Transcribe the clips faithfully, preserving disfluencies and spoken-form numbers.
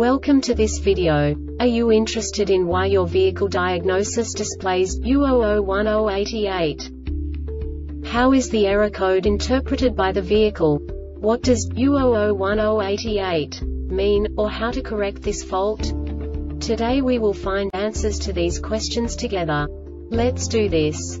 Welcome to this video. Are you interested in why your vehicle diagnosis displays U zero zero one zero eight eight? How is the error code interpreted by the vehicle? What does U zero zero one zero eight eight mean, or how to correct this fault? Today we will find answers to these questions together. Let's do this.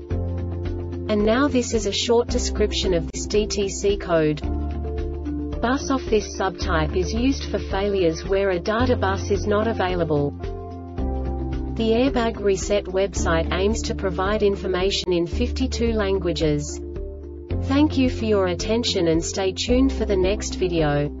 And now this is a short description of this D T C code. Bus off. This subtype is used for failures where a data bus is not available. The Airbag Reset website aims to provide information in fifty-two languages. Thank you for your attention and stay tuned for the next video.